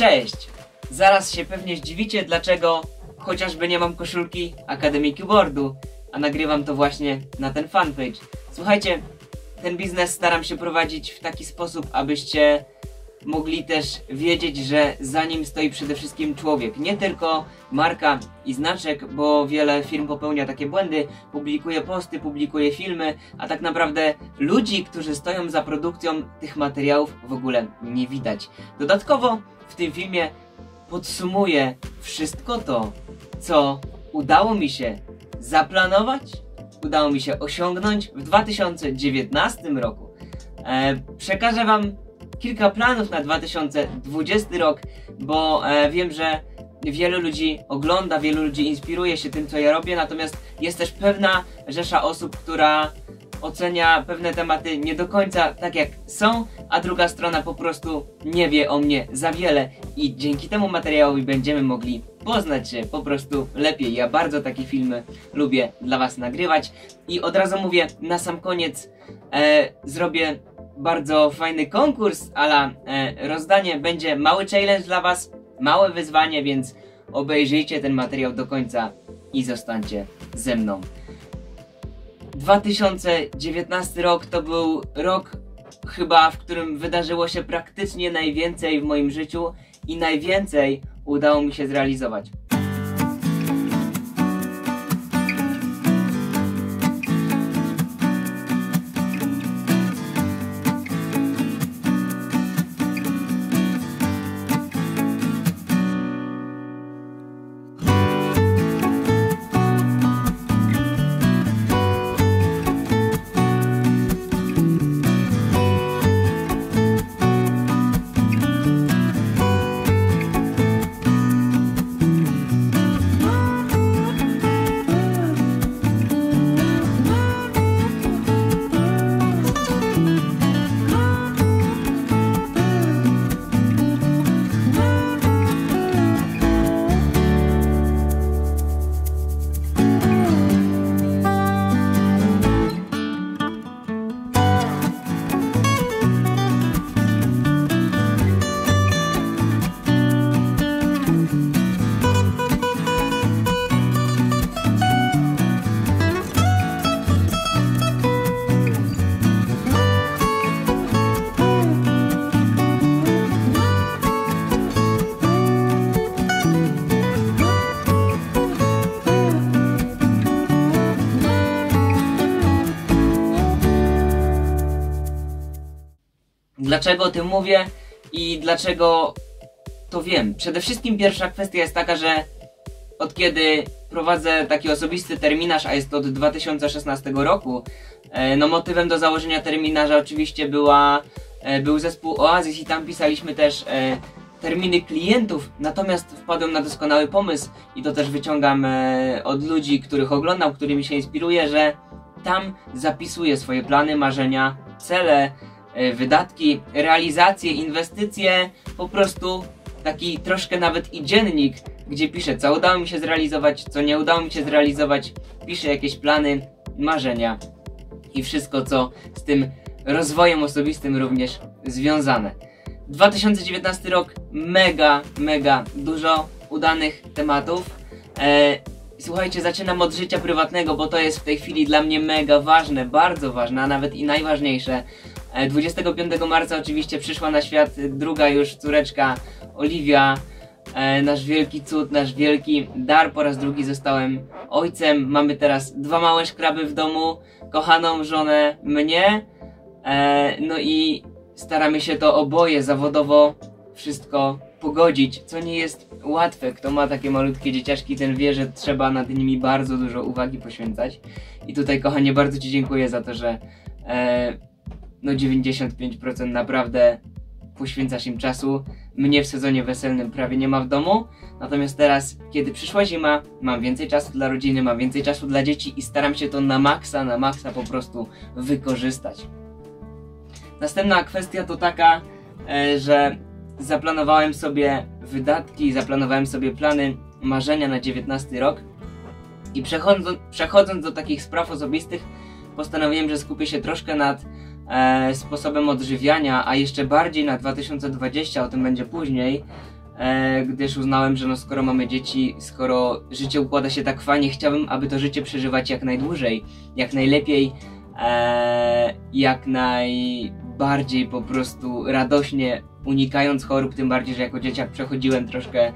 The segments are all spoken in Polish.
Cześć! Zaraz się pewnie zdziwicie, dlaczego chociażby nie mam koszulki Akademii Keyboardu, a nagrywam to właśnie na ten fanpage. Słuchajcie, ten biznes staram się prowadzić w taki sposób, abyście mogli też wiedzieć, że za nim stoi przede wszystkim człowiek, nie tylko marka i znaczek, bo wiele firm popełnia takie błędy, publikuje posty, publikuje filmy, a tak naprawdę ludzi, którzy stoją za produkcją tych materiałów, w ogóle nie widać. Dodatkowo w tym filmie podsumuję wszystko to, co udało mi się zaplanować, udało mi się osiągnąć w 2019 roku. Przekażę wam kilka planów na 2020 rok, bo wiem, że wielu ludzi ogląda, wielu ludzi inspiruje się tym, co ja robię, natomiast jest też pewna rzesza osób, która ocenia pewne tematy nie do końca tak, jak są, a druga strona po prostu nie wie o mnie za wiele i dzięki temu materiałowi będziemy mogli poznać się po prostu lepiej. Ja bardzo takie filmy lubię dla was nagrywać i od razu mówię, na sam koniec zrobię bardzo fajny konkurs, ale rozdanie, będzie mały challenge dla was, małe wyzwanie, więc obejrzyjcie ten materiał do końca i zostańcie ze mną. 2019 rok to był rok chyba, w którym wydarzyło się praktycznie najwięcej w moim życiu i najwięcej udało mi się zrealizować. Dlaczego o tym mówię i dlaczego to wiem? Przede wszystkim pierwsza kwestia jest taka, że od kiedy prowadzę taki osobisty terminarz, a jest to od 2016 roku, no motywem do założenia terminarza oczywiście był zespół Oasis i tam pisaliśmy też terminy klientów, natomiast wpadłem na doskonały pomysł i to też wyciągam od ludzi, których oglądam, którymi się inspiruję, że tam zapisuję swoje plany, marzenia, cele, wydatki, realizacje, inwestycje, po prostu taki troszkę nawet i dziennik, gdzie piszę, co udało mi się zrealizować, co nie udało mi się zrealizować, piszę jakieś plany, marzenia i wszystko, co z tym rozwojem osobistym również związane. 2019 rok, mega dużo udanych tematów. Słuchajcie, zaczynam od życia prywatnego, bo to jest w tej chwili dla mnie mega ważne, bardzo ważne, a nawet i najważniejsze. 25 marca oczywiście przyszła na świat druga już córeczka, Oliwia, nasz wielki cud, nasz wielki dar. Po raz drugi zostałem ojcem, mamy teraz dwa małe szkraby w domu, kochaną żonę, mnie, no i staramy się to oboje zawodowo wszystko pogodzić, co nie jest łatwe. Kto ma takie malutkie dzieciaczki, ten wie, że trzeba nad nimi bardzo dużo uwagi poświęcać i tutaj, kochanie, bardzo ci dziękuję za to, że no 95% naprawdę poświęcasz im czasu. Mnie w sezonie weselnym prawie nie ma w domu, natomiast teraz, kiedy przyszła zima, mam więcej czasu dla rodziny, mam więcej czasu dla dzieci i staram się to na maksa po prostu wykorzystać. Następna kwestia to taka, że zaplanowałem sobie wydatki, zaplanowałem sobie plany, marzenia na 19 rok i przechodząc do takich spraw osobistych, postanowiłem, że skupię się troszkę nad sposobem odżywiania, a jeszcze bardziej na 2020, o tym będzie później, gdyż uznałem, że no skoro mamy dzieci, skoro życie układa się tak fajnie, chciałbym, aby to życie przeżywać jak najdłużej, jak najlepiej, jak najbardziej po prostu radośnie, unikając chorób, tym bardziej, że jako dzieciak przechodziłem troszkę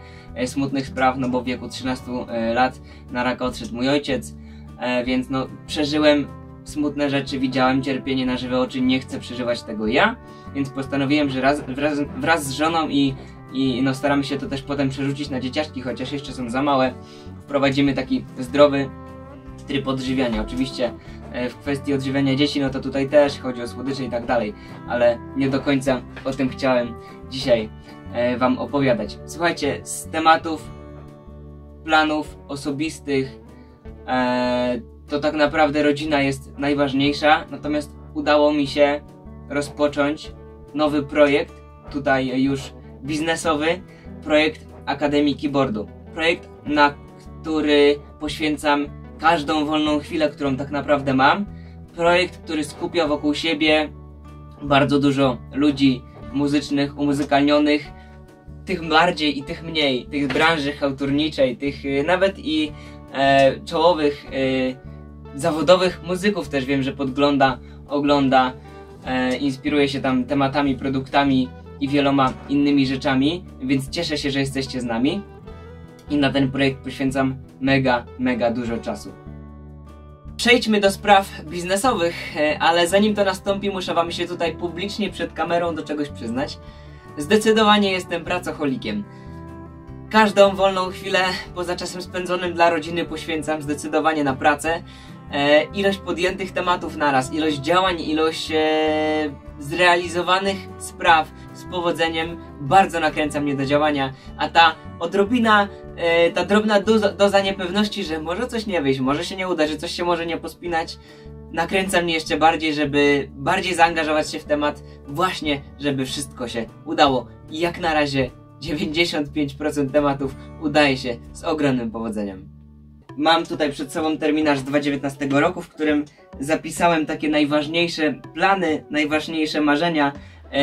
smutnych spraw, no bo w wieku 13 lat na raka odszedł mój ojciec, więc no przeżyłem smutne rzeczy, widziałem cierpienie na żywe oczy, nie chcę przeżywać tego ja, więc postanowiłem, że wraz z żoną i no staramy się to też potem przerzucić na dzieciaczki, chociaż jeszcze są za małe, wprowadzimy taki zdrowy tryb odżywiania. Oczywiście w kwestii odżywiania dzieci, no to tutaj też chodzi o słodycze i tak dalej, ale nie do końca o tym chciałem dzisiaj wam opowiadać. Słuchajcie, z tematów, planów osobistych, to tak naprawdę rodzina jest najważniejsza, natomiast udało mi się rozpocząć nowy projekt, tutaj już biznesowy, projekt Akademii Keyboardu. Projekt, na który poświęcam każdą wolną chwilę, którą tak naprawdę mam. Projekt, który skupia wokół siebie bardzo dużo ludzi muzycznych, umuzykalnionych, tych bardziej i tych mniej, tych z branży chałturniczej, tych nawet i czołowych zawodowych muzyków też wiem, że podgląda, ogląda, inspiruje się tam tematami, produktami i wieloma innymi rzeczami, więc cieszę się, że jesteście z nami i na ten projekt poświęcam mega dużo czasu. Przejdźmy do spraw biznesowych, ale zanim to nastąpi, muszę wam się tutaj publicznie przed kamerą do czegoś przyznać. Zdecydowanie jestem pracocholikiem. Każdą wolną chwilę poza czasem spędzonym dla rodziny poświęcam zdecydowanie na pracę. Ilość podjętych tematów naraz, ilość działań, ilość zrealizowanych spraw z powodzeniem bardzo nakręca mnie do działania, a ta odrobina, ta drobna doza niepewności, że może coś nie wyjść, może się nie uda, że coś się może nie pospinać, nakręca mnie jeszcze bardziej, żeby bardziej zaangażować się w temat, właśnie żeby wszystko się udało. I jak na razie 95% tematów udaje się z ogromnym powodzeniem. Mam tutaj przed sobą terminarz z 2019 roku, w którym zapisałem takie najważniejsze plany, najważniejsze marzenia.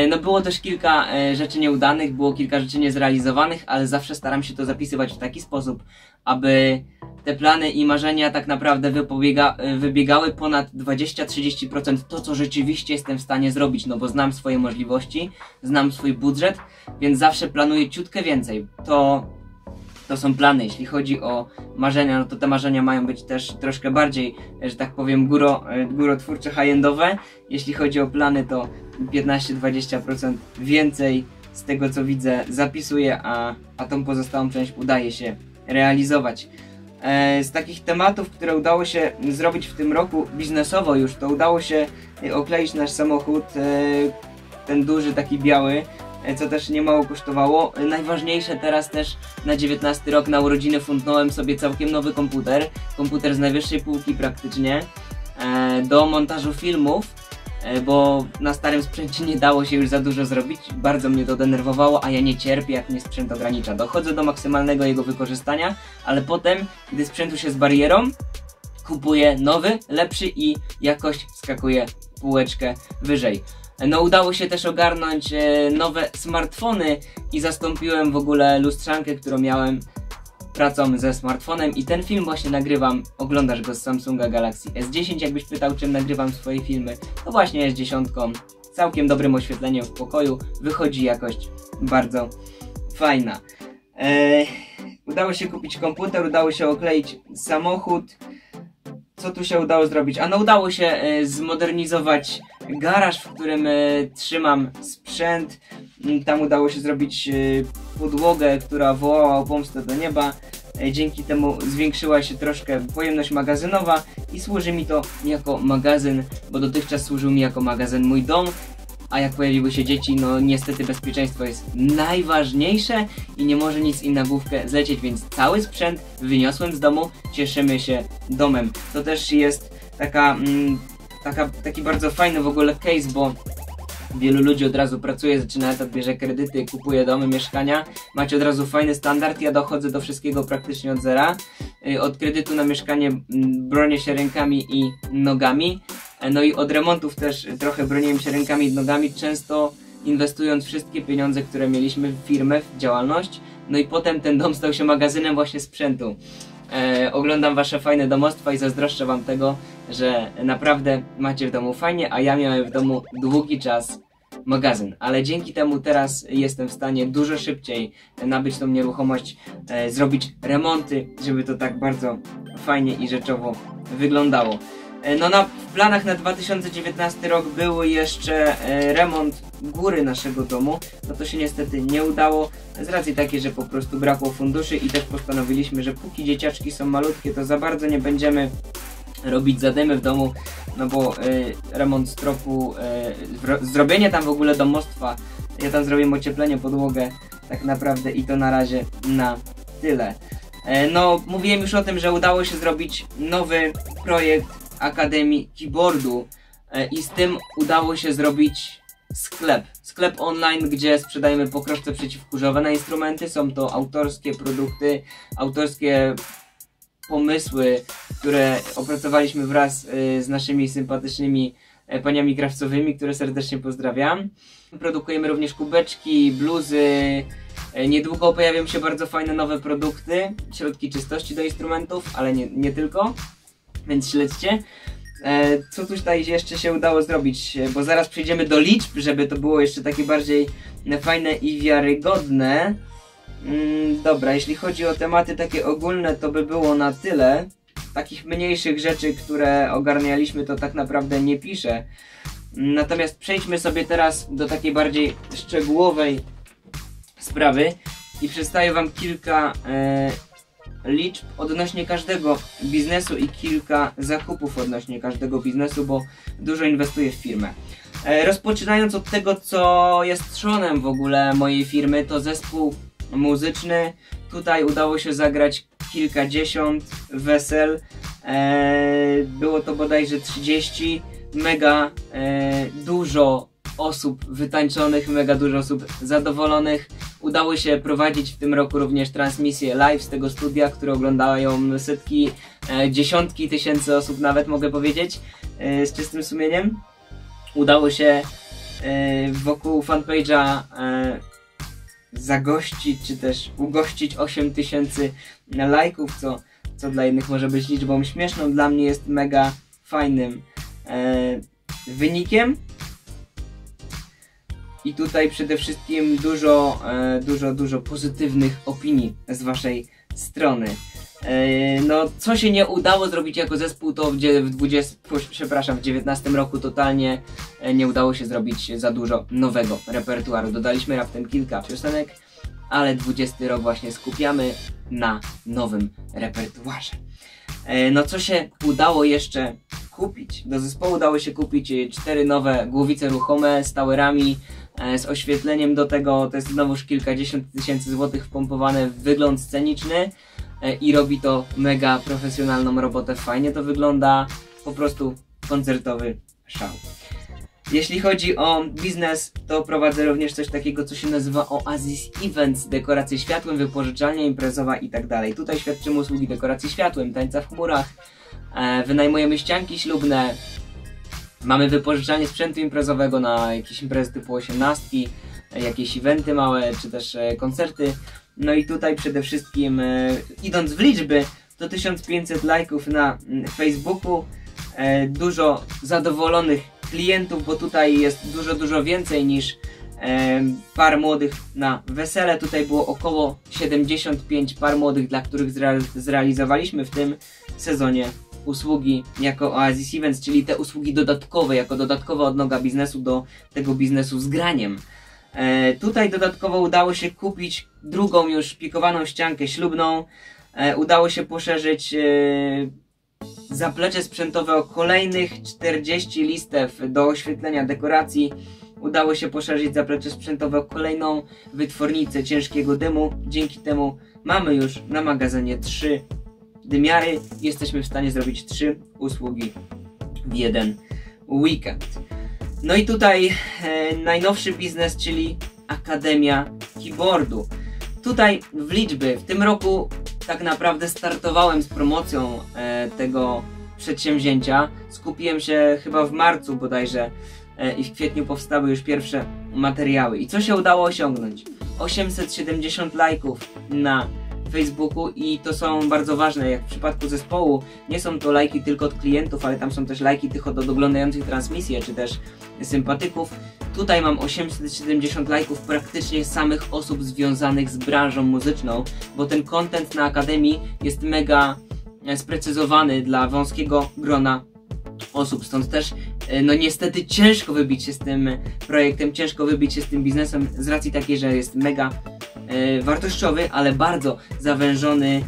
No było też kilka rzeczy nieudanych, było kilka rzeczy niezrealizowanych, ale zawsze staram się to zapisywać w taki sposób, aby te plany i marzenia tak naprawdę wybiegały ponad 20-30% to, co rzeczywiście jestem w stanie zrobić, no bo znam swoje możliwości, znam swój budżet, więc zawsze planuję ciutkę więcej. To są plany. Jeśli chodzi o marzenia, no to te marzenia mają być też troszkę bardziej, że tak powiem, górotwórcze, high-endowe. Jeśli chodzi o plany, to 15-20% więcej z tego, co widzę, zapisuję, a tą pozostałą część udaje się realizować. Z takich tematów, które udało się zrobić w tym roku biznesowo już, to udało się okleić nasz samochód, ten duży, taki biały, co też niemało kosztowało. Najważniejsze teraz też na 19 rok, na urodziny fundnąłem sobie całkiem nowy komputer, komputer z najwyższej półki praktycznie, do montażu filmów, bo na starym sprzęcie nie dało się już za dużo zrobić, bardzo mnie to denerwowało, a ja nie cierpię, jak mnie sprzęt ogranicza. Dochodzę do maksymalnego jego wykorzystania, ale potem, gdy sprzęt już jest barierą, kupuję nowy, lepszy i jakość skakuje półeczkę wyżej. No udało się też ogarnąć nowe smartfony i zastąpiłem w ogóle lustrzankę, którą miałem, pracą ze smartfonem, i ten film właśnie nagrywam, oglądasz go, z Samsunga Galaxy S10, jakbyś pytał, czym nagrywam swoje filmy, to właśnie S10, całkiem dobrym oświetleniem w pokoju, wychodzi jakość bardzo fajna. Udało się kupić komputer, udało się okleić samochód. Co tu się udało zrobić? A no udało się zmodernizować garaż, w którym trzymam sprzęt. Tam udało się zrobić podłogę, która wołała o pomstę do nieba. Dzięki temu zwiększyła się troszkę pojemność magazynowa i służy mi to jako magazyn, bo dotychczas służył mi jako magazyn mój dom, a jak pojawiły się dzieci, no niestety bezpieczeństwo jest najważniejsze i nie może nic im na główkę zlecieć, więc cały sprzęt wyniosłem z domu, cieszymy się domem. To też jest taki bardzo fajny w ogóle case, bo wielu ludzi od razu pracuje, zaczyna etat, bierze kredyty, kupuje domy, mieszkania. Macie od razu fajny standard, ja dochodzę do wszystkiego praktycznie od zera. Od kredytu na mieszkanie bronię się rękami i nogami. No i od remontów też trochę broniłem się rękami i nogami, często inwestując wszystkie pieniądze, które mieliśmy w firmę, w działalność, No i potem ten dom stał się magazynem właśnie sprzętu. Oglądam wasze fajne domostwa i zazdroszczę wam tego, że naprawdę macie w domu fajnie, a ja miałem w domu długi czas magazyn, ale dzięki temu teraz jestem w stanie dużo szybciej nabyć tą nieruchomość, zrobić remonty, żeby to tak bardzo fajnie i rzeczowo wyglądało. No w planach na 2019 rok był jeszcze remont góry naszego domu, no to się niestety nie udało z racji takiej, że po prostu brakło funduszy i też postanowiliśmy, że póki dzieciaczki są malutkie, to za bardzo nie będziemy robić zadymy w domu, no bo remont stropu, zrobienie tam w ogóle domostwa, ja tam zrobię ocieplenie, podłogę tak naprawdę i to na razie na tyle. No mówiłem już o tym, że udało się zrobić nowy projekt Akademii Keyboardu i z tym udało się zrobić sklep online, gdzie sprzedajemy pokroczce przeciwkurzowe na instrumenty, są to autorskie produkty, autorskie pomysły, które opracowaliśmy wraz z naszymi sympatycznymi paniami krawcowymi, które serdecznie pozdrawiam. Produkujemy również kubeczki, bluzy, niedługo pojawią się bardzo fajne nowe produkty, środki czystości do instrumentów, ale nie tylko, więc śledźcie. Co tutaj jeszcze się udało zrobić, bo zaraz przejdziemy do liczb, żeby to było jeszcze takie bardziej fajne i wiarygodne. Dobra, jeśli chodzi o tematy takie ogólne, to by było na tyle. Takich mniejszych rzeczy, które ogarnialiśmy, to tak naprawdę nie piszę. Natomiast przejdźmy sobie teraz do takiej bardziej szczegółowej sprawy i przedstawię wam kilka liczb odnośnie każdego biznesu i kilka zakupów odnośnie każdego biznesu, bo dużo inwestuję w firmę. Rozpoczynając od tego, co jest trzonem w ogóle mojej firmy, to zespół muzyczny. Tutaj udało się zagrać kilkadziesiąt wesel, było to bodajże 30, mega dużo osób wytańczonych, mega dużo osób zadowolonych. Udało się prowadzić w tym roku również transmisję live z tego studia, które oglądają setki, dziesiątki tysięcy osób nawet, mogę powiedzieć, z czystym sumieniem. Udało się wokół fanpage'a zagościć, czy też ugościć 8000 lajków, co dla innych może być liczbą śmieszną, dla mnie jest mega fajnym wynikiem. I tutaj przede wszystkim dużo pozytywnych opinii z waszej strony. No, co się nie udało zrobić jako zespół, to w 19 roku totalnie nie udało się zrobić za dużo nowego repertuaru. Dodaliśmy raptem kilka piosenek, ale 20 rok właśnie skupiamy na nowym repertuarze. No, co się udało jeszcze kupić? Do zespołu udało się kupić 4 nowe głowice ruchome z towerami, z oświetleniem do tego, to jest znowuż kilkadziesiąt tysięcy złotych wpompowane w wygląd sceniczny i robi to mega profesjonalną robotę, fajnie to wygląda, po prostu koncertowy szał. Jeśli chodzi o biznes, to prowadzę również coś takiego, co się nazywa Oasis Events, dekoracje światłem, wypożyczalnia imprezowa itd. Tutaj świadczymy usługi dekoracji światłem, tańca w chmurach, wynajmujemy ścianki ślubne, mamy wypożyczalnię sprzętu imprezowego na jakieś imprezy typu 18, jakieś eventy małe, czy też koncerty. No i tutaj przede wszystkim, idąc w liczby, to 1500 lajków na Facebooku, dużo zadowolonych klientów, bo tutaj jest dużo więcej niż par młodych na wesele. Tutaj było około 75 par młodych, dla których zrealizowaliśmy w tym sezonie usługi jako Oasis Events, czyli te usługi dodatkowe, jako dodatkowa odnoga biznesu do tego biznesu z graniem. Tutaj dodatkowo udało się kupić drugą już pikowaną ściankę ślubną, udało się poszerzyć zaplecze sprzętowe o kolejnych 40 listew do oświetlenia dekoracji, udało się poszerzyć zaplecze sprzętowe o kolejną wytwornicę ciężkiego dymu, dzięki temu mamy już na magazynie 3 dymiary, jesteśmy w stanie zrobić 3 usługi w jeden weekend. No i tutaj najnowszy biznes, czyli Akademia Keyboardu. Tutaj w liczby, w tym roku tak naprawdę startowałem z promocją tego przedsięwzięcia. Skupiłem się chyba w marcu bodajże i w kwietniu powstały już pierwsze materiały. I co się udało osiągnąć? 870 lajków na Facebooku i to są bardzo ważne, jak w przypadku zespołu nie są to lajki tylko od klientów, ale tam są też lajki tych od oglądających transmisję, czy też sympatyków. Tutaj mam 870 lajków praktycznie samych osób związanych z branżą muzyczną, bo ten content na Akademii jest mega sprecyzowany dla wąskiego grona osób, stąd też no niestety ciężko wybić się z tym projektem, ciężko wybić się z tym biznesem z racji takiej, że jest mega wartościowy, ale bardzo zawężony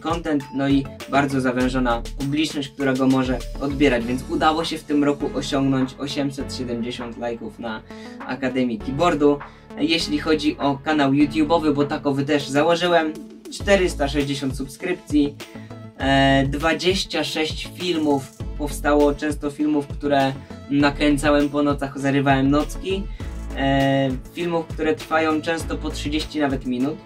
content, no i bardzo zawężona publiczność, która go może odbierać, więc udało się w tym roku osiągnąć 870 lajków na Akademii Keyboardu. Jeśli chodzi o kanał YouTube'owy, bo takowy też założyłem, 460 subskrypcji, 26 filmów powstało, często filmów, które nakręcałem po nocach, zarywałem nocki, filmów, które trwają często po 30 nawet minut.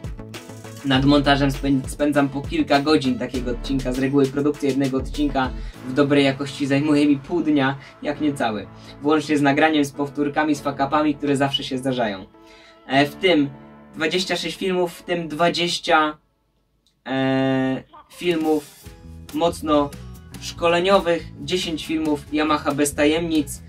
Nad montażem spędzam po kilka godzin takiego odcinka, z reguły produkcja jednego odcinka w dobrej jakości zajmuje mi pół dnia, jak nie cały. Włącznie z nagraniem, z powtórkami, z fuck-upami, które zawsze się zdarzają. W tym 26 filmów, w tym 20 filmów mocno szkoleniowych, 10 filmów Yamaha bez tajemnic,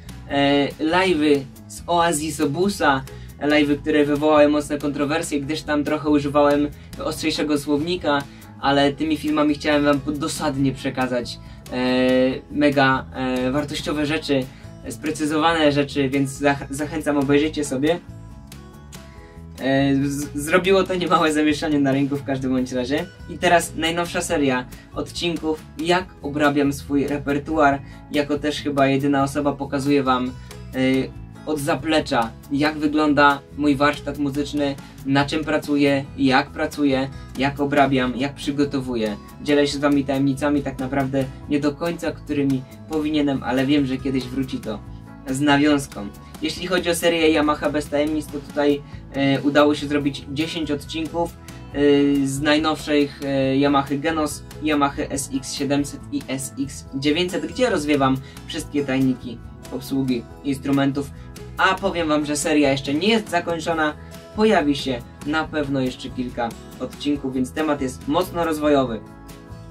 live'y z Oasis Obusa, live'y, które wywołały mocne kontrowersje, gdyż tam trochę używałem ostrzejszego słownika, ale tymi filmami chciałem wam dosadnie przekazać mega wartościowe rzeczy, sprecyzowane rzeczy, więc zachęcam, obejrzyjcie sobie. Zrobiło to niemałe zamieszanie na rynku w każdym bądź razie. I teraz najnowsza seria odcinków, jak obrabiam swój repertuar, jako też chyba jedyna osoba pokazuję wam od zaplecza, jak wygląda mój warsztat muzyczny, na czym pracuję, jak obrabiam, jak przygotowuję. Dzielę się z wami tajemnicami, tak naprawdę nie do końca, którymi powinienem, ale wiem, że kiedyś wróci to z nawiązką. Jeśli chodzi o serię Yamaha bez tajemnic, to tutaj udało się zrobić 10 odcinków z najnowszych Yamaha Genos, Yamaha SX700 i SX900, gdzie rozwiewam wszystkie tajniki obsługi instrumentów, a powiem wam, że seria jeszcze nie jest zakończona, pojawi się na pewno jeszcze kilka odcinków, więc temat jest mocno rozwojowy.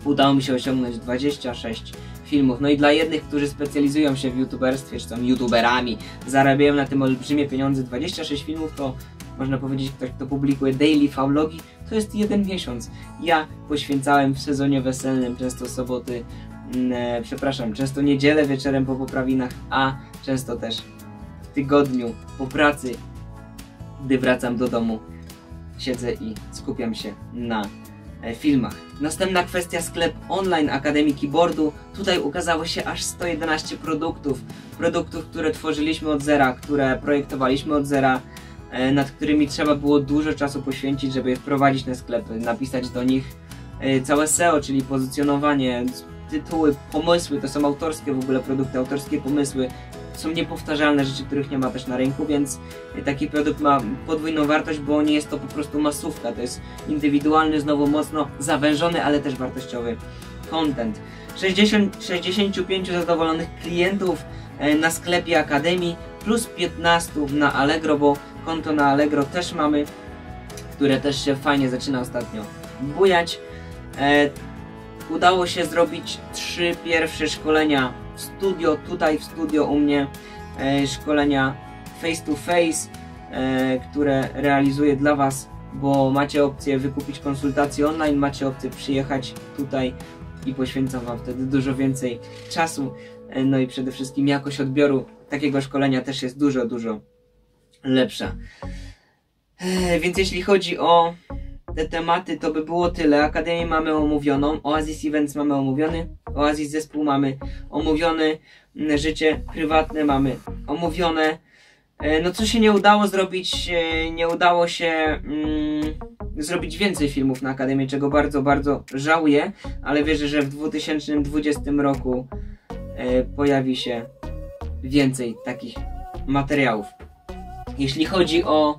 Udało mi się osiągnąć 26 filmów, no i dla jednych, którzy specjalizują się w youtuberstwie, czy są youtuberami, zarabiają na tym olbrzymie pieniądze, 26 filmów to można powiedzieć, ktoś, kto publikuje daily vlogi, to jest jeden miesiąc. Ja poświęcałem w sezonie weselnym często soboty, często niedzielę wieczorem po poprawinach, a często też w tygodniu po pracy, gdy wracam do domu, siedzę i skupiam się na filmach. Następna kwestia, sklep online Akademii Keyboardu. Tutaj ukazało się aż 111 produktów, które tworzyliśmy od zera, które projektowaliśmy od zera, nad którymi trzeba było dużo czasu poświęcić, żeby je wprowadzić na sklep, napisać do nich całe SEO, czyli pozycjonowanie, tytuły, pomysły, to są autorskie w ogóle produkty, autorskie pomysły, są niepowtarzalne rzeczy, których nie ma też na rynku, więc taki produkt ma podwójną wartość, bo nie jest to po prostu masówka, to jest indywidualny, znowu mocno zawężony, ale też wartościowy content. 65 zadowolonych klientów na sklepie Akademii, plus 15 na Allegro, bo konto na Allegro też mamy, które też się fajnie zaczyna ostatnio bujać. Udało się zrobić 3 pierwsze szkolenia w studio, tutaj w studio u mnie, szkolenia face to face, które realizuję dla was, bo macie opcję wykupić konsultację online, macie opcję przyjechać tutaj i poświęcam wam wtedy dużo więcej czasu, no i przede wszystkim jakość odbioru takiego szkolenia też jest dużo, dużo lepsza. Więc jeśli chodzi o te tematy, to by było tyle. Akademię mamy omówioną, Oasis Events mamy omówiony, Oasis Zespół mamy omówiony, życie prywatne mamy omówione. No co się nie udało zrobić, nie udało się zrobić więcej filmów na Akademię, czego bardzo, bardzo żałuję, ale wierzę, że w 2020 roku pojawi się więcej takich materiałów. Jeśli chodzi o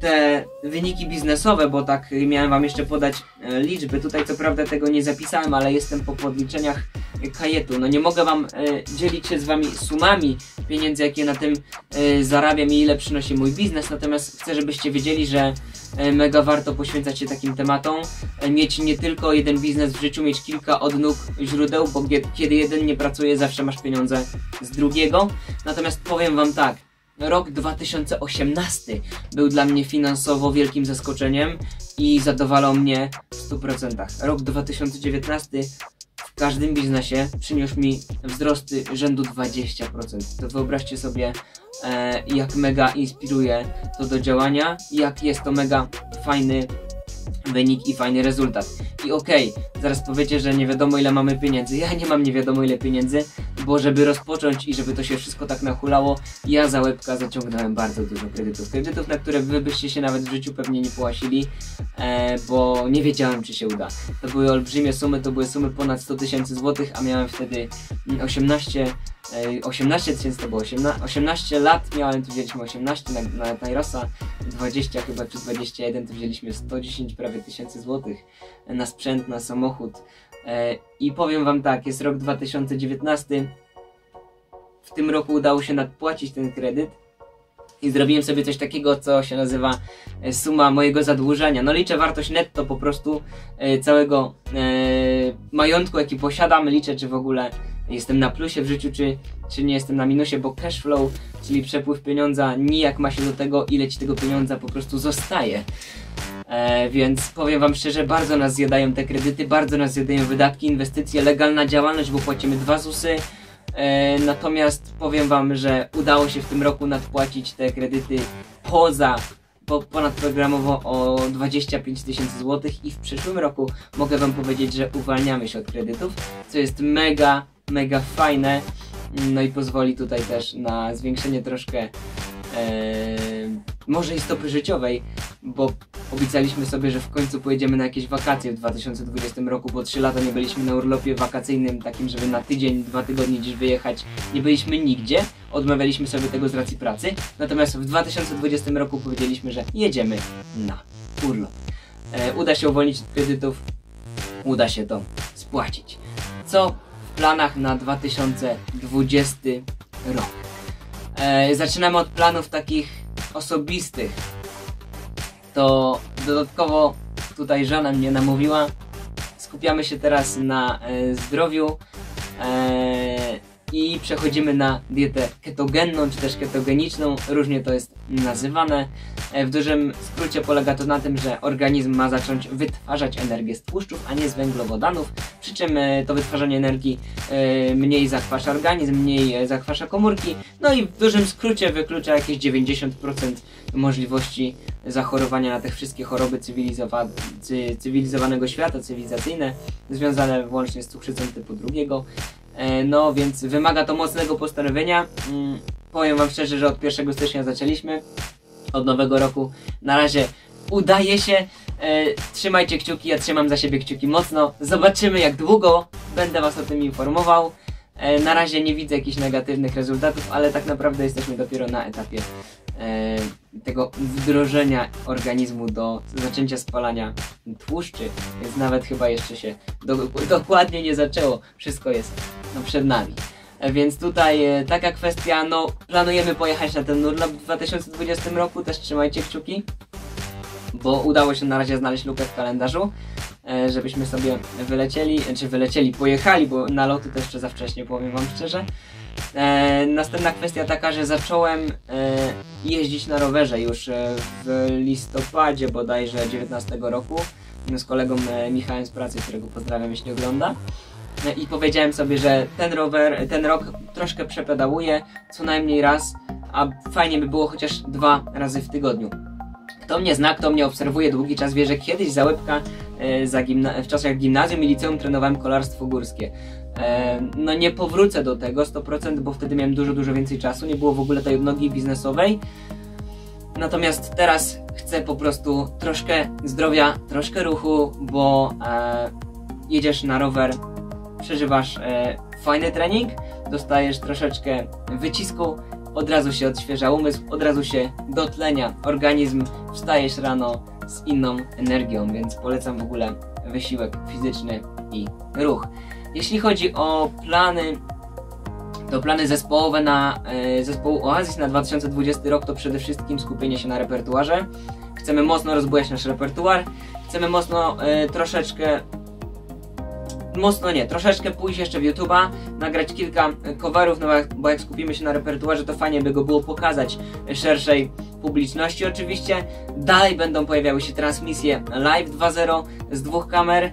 te wyniki biznesowe, bo tak miałem wam jeszcze podać liczby, tutaj co prawda tego nie zapisałem, ale jestem po podliczeniach kajetu. No nie mogę wam dzielić się z wami sumami pieniędzy, jakie na tym zarabiam i ile przynosi mój biznes, natomiast chcę, żebyście wiedzieli, że mega warto poświęcać się takim tematom, mieć nie tylko jeden biznes w życiu, mieć kilka odnóg źródeł, bo kiedy jeden nie pracuje, zawsze masz pieniądze z drugiego. Natomiast powiem wam tak, rok 2018 był dla mnie finansowo wielkim zaskoczeniem i zadowalał mnie w 100%. Rok 2019 w każdym biznesie przyniósł mi wzrosty rzędu 20%. To wyobraźcie sobie, jak mega inspiruje to do działania, jak jest to mega fajny wynik i fajny rezultat. I okej, zaraz powiecie, że nie wiadomo ile mamy pieniędzy. Ja nie mam nie wiadomo ile pieniędzy, bo żeby rozpocząć i żeby to się wszystko tak nachulało, ja za łebka zaciągnąłem bardzo dużo kredytów. Kredytów, na które wy byście się nawet w życiu pewnie nie połasili, bo nie wiedziałem, czy się uda. To były olbrzymie sumy, to były sumy ponad 100 000 złotych, a miałem wtedy 18 tysięcy, to było 18 lat, miałem, tu wzięliśmy 18 na Tajrosa, 20 chyba czy 21, tu wzięliśmy 110 prawie tysięcy złotych na sprzęt, na samochód. I powiem wam tak, jest rok 2019, w tym roku udało się nadpłacić ten kredyt i zrobiłem sobie coś takiego, co się nazywa suma mojego zadłużenia. No liczę wartość netto po prostu całego majątku, jaki posiadam, liczę czy w ogóle jestem na plusie w życiu, czy nie jestem na minusie, bo cash flow, czyli przepływ pieniądza, nijak ma się do tego, ile ci tego pieniądza po prostu zostaje. Więc powiem wam szczerze, bardzo nas zjadają te kredyty, bardzo nas zjadają wydatki, inwestycje, legalna działalność, bo płacimy 2 ZUS-y. Natomiast powiem wam, że udało się w tym roku nadpłacić te kredyty ponadprogramowo o 25 000 złotych i w przyszłym roku mogę wam powiedzieć, że uwalniamy się od kredytów, co jest mega, mega fajne. No i pozwoli tutaj też na zwiększenie troszkę może i stopy życiowej, bo obiecaliśmy sobie, że w końcu pojedziemy na jakieś wakacje w 2020 roku, bo 3 lata nie byliśmy na urlopie wakacyjnym takim, żeby na tydzień, 2 tygodnie gdzieś wyjechać. Nie byliśmy nigdzie, odmawialiśmy sobie tego z racji pracy, natomiast w 2020 roku powiedzieliśmy, że jedziemy na urlop. Uda się uwolnić od kredytów, uda się to spłacić. Co w planach na 2020 rok? Zaczynamy od planów takich osobistych. To dodatkowo tutaj żona mnie namówiła. Skupiamy się teraz na zdrowiu i przechodzimy na dietę ketogenną, czy też ketogeniczną, różnie to jest nazywane. W dużym skrócie polega to na tym, że organizm ma zacząć wytwarzać energię z tłuszczów, a nie z węglowodanów, przy czym to wytwarzanie energii mniej zakwasza organizm, mniej zakwasza komórki, no i w dużym skrócie wyklucza jakieś 90% możliwości zachorowania na te wszystkie choroby cywilizowanego świata, cywilizacyjne, związane wyłącznie z cukrzycą typu 2. No więc wymaga to mocnego postanowienia. Powiem wam szczerze, że od 1 stycznia zaczęliśmy, od nowego roku. Na razie udaje się. Trzymajcie kciuki, ja trzymam za siebie kciuki mocno. Zobaczymy jak długo, będę was o tym informował. Na razie nie widzę jakichś negatywnych rezultatów, ale tak naprawdę jesteśmy dopiero na etapie tego wdrożenia organizmu do zaczęcia spalania tłuszczy, więc nawet chyba jeszcze się dokładnie nie zaczęło. Wszystko jest przed nami. Więc tutaj taka kwestia, no planujemy pojechać na ten urlop w 2020 roku, też trzymajcie kciuki, bo udało się na razie znaleźć lukę w kalendarzu, żebyśmy sobie pojechali, bo na loty też jeszcze za wcześnie, powiem wam szczerze. Następna kwestia taka, że zacząłem jeździć na rowerze już w listopadzie bodajże 2019 roku z kolegą Michałem z pracy, którego pozdrawiam jeśli ogląda. I powiedziałem sobie, że ten rok troszkę przepedałuję, co najmniej raz, a fajnie by było chociaż 2 razy w tygodniu. Kto mnie zna, kto mnie obserwuje długi czas, wie, że kiedyś za łebka w czasach gimnazjum i liceum trenowałem kolarstwo górskie. No nie powrócę do tego 100%, bo wtedy miałem dużo więcej czasu, nie było w ogóle tej odnogi biznesowej. Natomiast teraz chcę po prostu troszkę zdrowia, troszkę ruchu, bo jedziesz na rower, przeżywasz fajny trening, dostajesz troszeczkę wycisku, od razu się odświeża umysł, od razu się dotlenia organizm, wstajesz rano z inną energią, więc polecam w ogóle wysiłek fizyczny i ruch. Jeśli chodzi o plany, to plany zespołowe na zespołu Oasis na 2020 rok to przede wszystkim skupienie się na repertuarze. Chcemy mocno rozbujać nasz repertuar, chcemy mocno troszeczkę pójść jeszcze w YouTube'a, nagrać kilka coverów, no bo jak skupimy się na repertuarze, to fajnie by go było pokazać szerszej publiczności oczywiście. Dalej będą pojawiały się transmisje live 2.0 z dwóch kamer,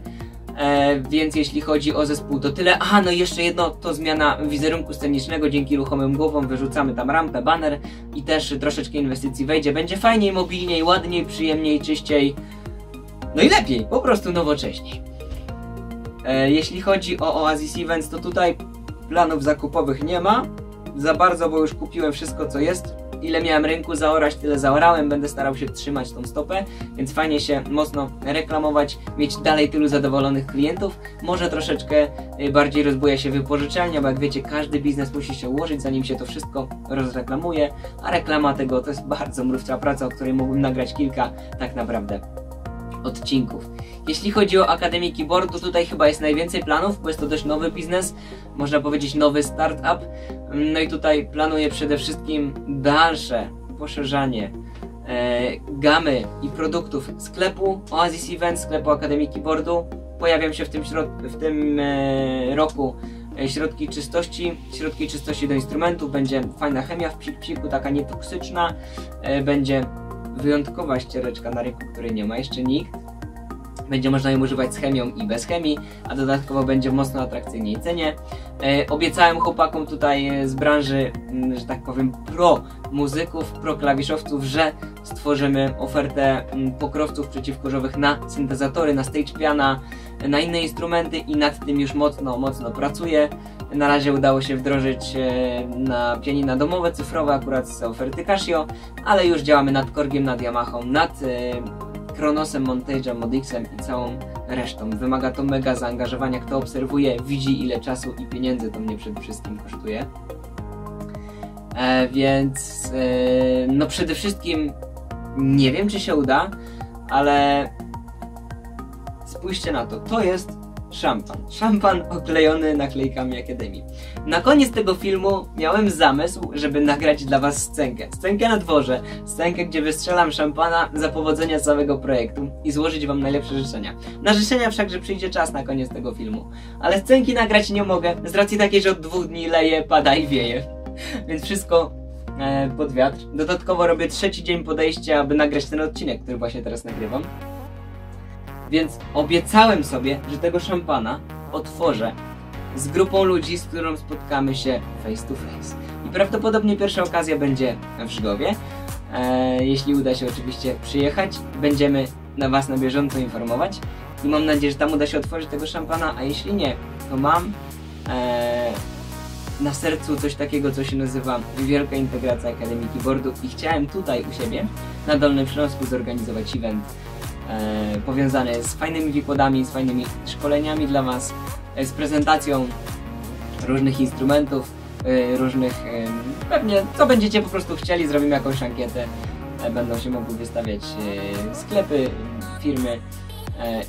więc jeśli chodzi o zespół to tyle. Aha, no i jeszcze jedno, to zmiana wizerunku scenicznego, dzięki ruchomym głowom wyrzucamy tam rampę, baner i też troszeczkę inwestycji wejdzie. Będzie fajniej, mobilniej, ładniej, przyjemniej, czyściej, no i lepiej, po prostu nowocześniej. Jeśli chodzi o Oasis Events, to tutaj planów zakupowych nie ma za bardzo, bo już kupiłem wszystko co jest. Ile miałem rynku zaorać, tyle zaorałem, będę starał się trzymać tą stopę, więc fajnie się mocno reklamować, mieć dalej tylu zadowolonych klientów. Może troszeczkę bardziej rozbuja się wypożyczalnia, bo jak wiecie, każdy biznes musi się ułożyć, zanim się to wszystko rozreklamuje, a reklama tego to jest bardzo mrówcza praca, o której mógłbym nagrać kilka tak naprawdę odcinków. Jeśli chodzi o Akademię Keyboardu, tutaj chyba jest najwięcej planów, bo jest to dość nowy biznes, można powiedzieć nowy startup. No i tutaj planuję przede wszystkim dalsze poszerzanie gamy i produktów sklepu Oasis Events, sklepu Akademii Keyboardu. Pojawią się w tym roku środki czystości do instrumentów, będzie fajna chemia w psik-psiku, taka nietoksyczna, będzie wyjątkowa ściereczka na rynku, której nie ma jeszcze nikt. Będzie można ją używać z chemią i bez chemii, a dodatkowo będzie mocno atrakcyjnej cenie. Obiecałem chłopakom tutaj z branży, że tak powiem, pro muzyków, pro klawiszowców, że stworzymy ofertę pokrowców przeciwkurzowych na syntezatory, na stage piana, na inne instrumenty i nad tym już mocno pracuję. Na razie udało się wdrożyć na pianina domowe, cyfrowe, akurat z oferty Casio, ale już działamy nad Korgiem, nad Yamahą, nad Kronosem, Montage'em, Modxem i całą resztą. Wymaga to mega zaangażowania. Kto obserwuje, widzi ile czasu i pieniędzy to mnie przede wszystkim kosztuje. Więc no przede wszystkim nie wiem czy się uda, ale spójrzcie na to. To jest szampan. Szampan oklejony naklejkami Akademii. Na koniec tego filmu miałem zamysł, żeby nagrać dla was scenkę. Scenkę na dworze, scenkę gdzie wystrzelam szampana za powodzenia całego projektu i złożyć wam najlepsze życzenia. Na życzenia wszakże przyjdzie czas na koniec tego filmu. Ale scenki nagrać nie mogę, z racji takiej, że od 2 dni leje, pada i wieje. Więc wszystko pod wiatr. Dodatkowo robię 3. dzień podejścia, aby nagrać ten odcinek, który właśnie teraz nagrywam. Więc obiecałem sobie, że tego szampana otworzę z grupą ludzi, z którą spotkamy się face to face. I prawdopodobnie pierwsza okazja będzie w Żgowie. Jeśli uda się oczywiście przyjechać, będziemy na was na bieżąco informować. I mam nadzieję, że tam uda się otworzyć tego szampana, a jeśli nie, to mam na sercu coś takiego, co się nazywa Wielka Integracja Akademii Keyboardu i chciałem tutaj u siebie, na Dolnym Śląsku, zorganizować event powiązane z fajnymi wykładami, z fajnymi szkoleniami dla was, z prezentacją różnych instrumentów, różnych, pewnie co będziecie po prostu chcieli, zrobimy jakąś ankietę, będą się mogły wystawiać sklepy, firmy,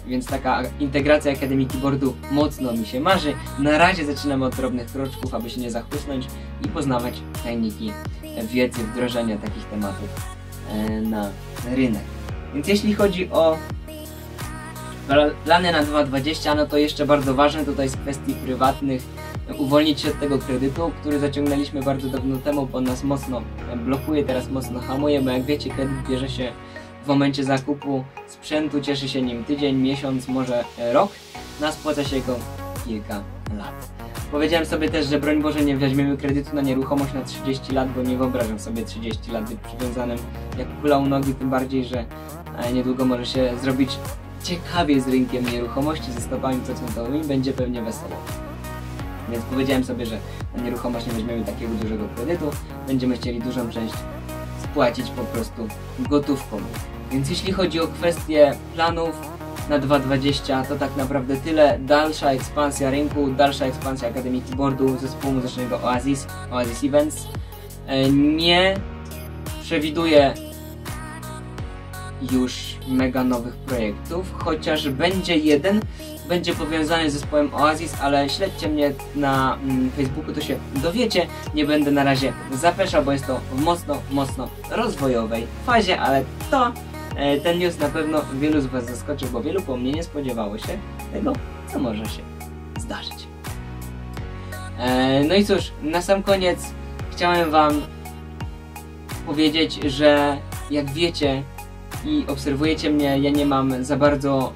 więc taka integracja Akademii Keyboardu mocno mi się marzy. Na razie zaczynamy od drobnych kroczków, aby się nie zachłysnąć i poznawać tajniki wiedzy, wdrożenia takich tematów na rynek. Więc jeśli chodzi o plany na 2020, no to jeszcze bardzo ważne tutaj z kwestii prywatnych uwolnić się od tego kredytu, który zaciągnęliśmy bardzo dawno temu, bo nas mocno blokuje, teraz mocno hamuje, bo jak wiecie, kredyt bierze się w momencie zakupu sprzętu, cieszy się nim tydzień, miesiąc, może rok, a spłaca się go kilka lat. Powiedziałem sobie też, że broń Boże nie weźmiemy kredytu na nieruchomość na 30 lat, bo nie wyobrażam sobie 30 lat być przywiązanym jak kula u nogi, tym bardziej, że niedługo może się zrobić ciekawie z rynkiem nieruchomości, ze stopami procentowymi, będzie pewnie wesoło. Więc powiedziałem sobie, że na nieruchomość nie weźmiemy takiego dużego kredytu, będziemy chcieli dużą część spłacić po prostu gotówką. Więc jeśli chodzi o kwestie planów na 2020 to tak naprawdę tyle. Dalsza ekspansja rynku, dalsza ekspansja Akademii Keyboardu, zespołu muzycznego Oasis, Oasis Events. Nie przewiduję już mega nowych projektów, chociaż będzie jeden, będzie powiązany z zespołem Oasis, ale śledźcie mnie na Facebooku, to się dowiecie. Nie będę na razie zapeszał, bo jest to w mocno rozwojowej fazie, ale to ten news na pewno wielu z was zaskoczył, bo wielu po mnie nie spodziewało się tego, co może się zdarzyć. No i cóż, na sam koniec chciałem wam powiedzieć, że jak wiecie i obserwujecie mnie, ja nie mam za bardzo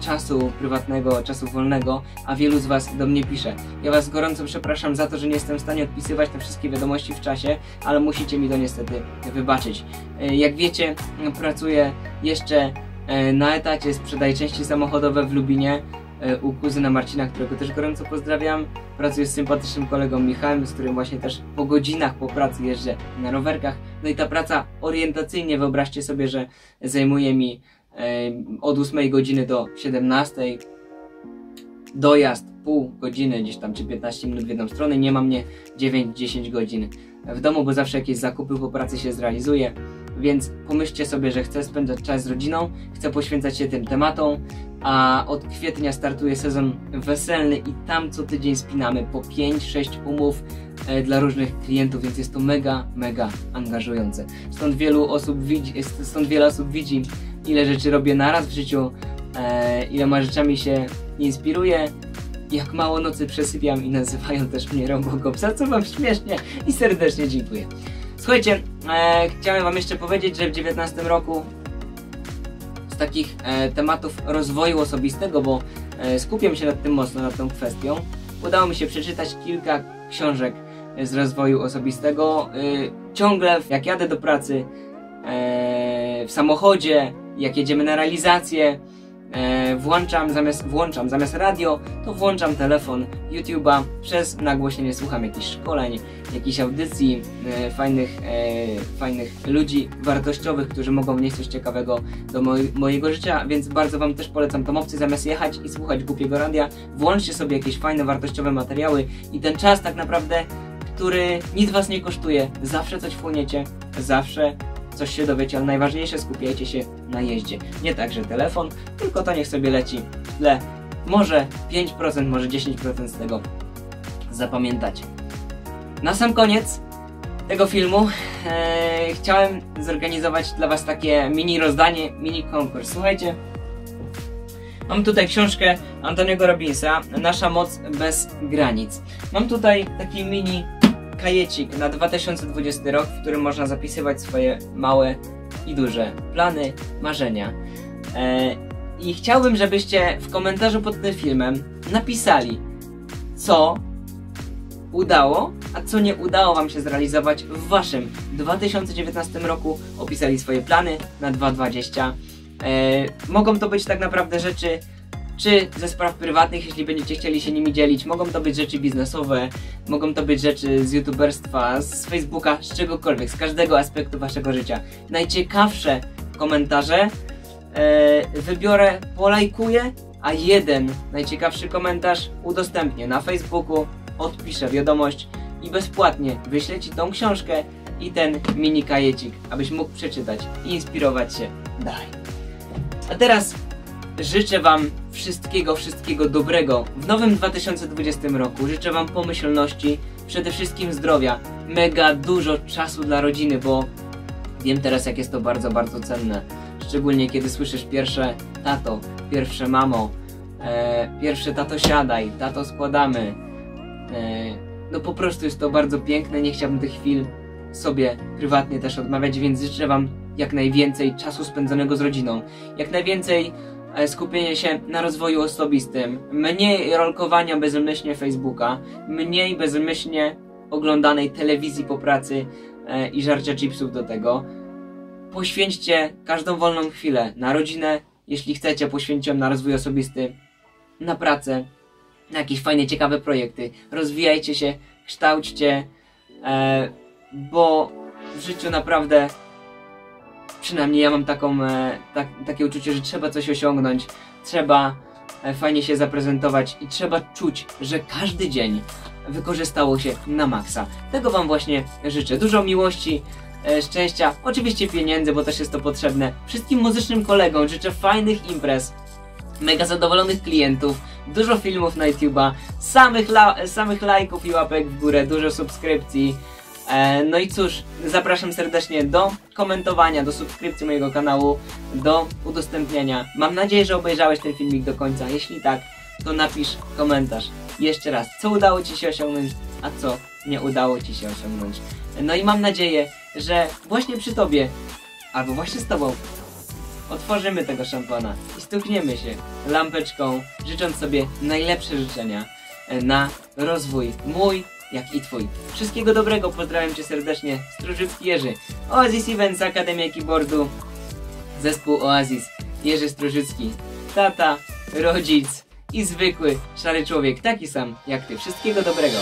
czasu prywatnego, czasu wolnego, a wielu z was do mnie pisze. Ja was gorąco przepraszam za to, że nie jestem w stanie odpisywać na wszystkie wiadomości w czasie, ale musicie mi to niestety wybaczyć. Jak wiecie, pracuję jeszcze na etacie, sprzedaję części samochodowe w Lublinie u kuzyna Marcina, którego też gorąco pozdrawiam. Pracuję z sympatycznym kolegą Michałem, z którym właśnie też po godzinach po pracy jeżdżę na rowerkach. No i ta praca orientacyjnie, wyobraźcie sobie, że zajmuje mi od 8 godziny do 17, dojazd pół godziny, gdzieś tam czy 15 minut w jedną stronę, nie ma mnie 9-10 godzin w domu, bo zawsze jakieś zakupy po pracy się zrealizuje, więc pomyślcie sobie, że chcę spędzać czas z rodziną, chcę poświęcać się tym tematom, a od kwietnia startuje sezon weselny i tam co tydzień spinamy po 5-6 umów dla różnych klientów, więc jest to mega angażujące. Stąd wiele osób widzi, ile rzeczy robię naraz w życiu, iloma rzeczami się inspiruję, jak mało nocy przesypiam i nazywają też mnie Robokopsa, co wam śmiesznie i serdecznie dziękuję. Słuchajcie, chciałem wam jeszcze powiedzieć, że w 2019 roku z takich tematów rozwoju osobistego, bo skupiam się nad tym mocno, nad tą kwestią, udało mi się przeczytać kilka książek z rozwoju osobistego. Ciągle jak jadę do pracy, w samochodzie, jak jedziemy na realizację, włączam zamiast radio, to włączam telefon, YouTube'a, przez nagłośnienie słucham jakichś szkoleń, jakichś audycji, fajnych ludzi wartościowych, którzy mogą wnieść coś ciekawego do mojego życia, więc bardzo wam też polecam tą opcję. Zamiast jechać i słuchać głupiego radia, włączcie sobie jakieś fajne, wartościowe materiały i ten czas tak naprawdę, który nic was nie kosztuje, zawsze coś wchłoniecie, zawsze coś się dowiecie, ale najważniejsze, skupiajcie się na jeździe. Nie tak, że telefon, tylko to niech sobie leci w tle. Może 5%, może 10% z tego zapamiętacie. Na sam koniec tego filmu chciałem zorganizować dla was takie mini rozdanie, mini konkurs. Słuchajcie, mam tutaj książkę Antoniego Robbinsa, Nasza moc bez granic. Mam tutaj taki mini kajecik na 2020 rok, w którym można zapisywać swoje małe i duże plany, marzenia. I chciałbym, żebyście w komentarzu pod tym filmem napisali, co udało, a co nie udało wam się zrealizować w waszym 2019 roku. Opisali swoje plany na 2020. Mogą to być tak naprawdę rzeczy czy ze spraw prywatnych, jeśli będziecie chcieli się nimi dzielić, mogą to być rzeczy biznesowe, mogą to być rzeczy z youtuberstwa, z Facebooka, z czegokolwiek, z każdego aspektu waszego życia. Najciekawsze komentarze wybiorę, polajkuję, a jeden najciekawszy komentarz udostępnię na Facebooku, odpiszę wiadomość i bezpłatnie wyślę ci tą książkę i ten mini kajecik, abyś mógł przeczytać i inspirować się dalej. A teraz życzę wam wszystkiego dobrego w nowym 2020 roku. Życzę wam pomyślności, przede wszystkim zdrowia, mega dużo czasu dla rodziny, bo wiem teraz, jak jest to bardzo cenne. Szczególnie kiedy słyszysz pierwsze tato, pierwsze mamo, pierwsze tato siadaj, tato składamy. No po prostu jest to bardzo piękne, nie chciałbym tych chwil sobie prywatnie też odmawiać, więc życzę wam jak najwięcej czasu spędzonego z rodziną, jak najwięcej skupienie się na rozwoju osobistym, mniej rolkowania bezmyślnie Facebooka, mniej bezmyślnie oglądanej telewizji po pracy i żarcia chipsów do tego. Poświęćcie każdą wolną chwilę na rodzinę, jeśli chcecie, poświęćcie ją na rozwój osobisty, na pracę, na jakieś fajne, ciekawe projekty. Rozwijajcie się, kształćcie, bo w życiu naprawdę, przynajmniej ja mam takie uczucie, że trzeba coś osiągnąć, trzeba fajnie się zaprezentować i trzeba czuć, że każdy dzień wykorzystało się na maksa. Tego wam właśnie życzę. Dużo miłości, szczęścia, oczywiście pieniędzy, bo też jest to potrzebne. Wszystkim muzycznym kolegom życzę fajnych imprez, mega zadowolonych klientów, dużo filmów na YouTube'a, samych lajków i łapek w górę, dużo subskrypcji. No i cóż, zapraszam serdecznie do komentowania, do subskrypcji mojego kanału, do udostępniania. Mam nadzieję, że obejrzałeś ten filmik do końca. Jeśli tak, to napisz komentarz. Jeszcze raz, co udało Ci się osiągnąć, a co nie udało Ci się osiągnąć. No i mam nadzieję, że właśnie przy Tobie, albo właśnie z Tobą, otworzymy tego szampana i stukniemy się lampeczką, życząc sobie najlepsze życzenia na rozwój mój, jak i Twój. Wszystkiego dobrego, pozdrawiam Cię serdecznie, Stróżycki Jerzy, Oasis Events, Akademia Keyboardu, zespół Oasis, Jerzy Stróżycki, tata, rodzic i zwykły, szary człowiek, taki sam jak Ty. Wszystkiego dobrego.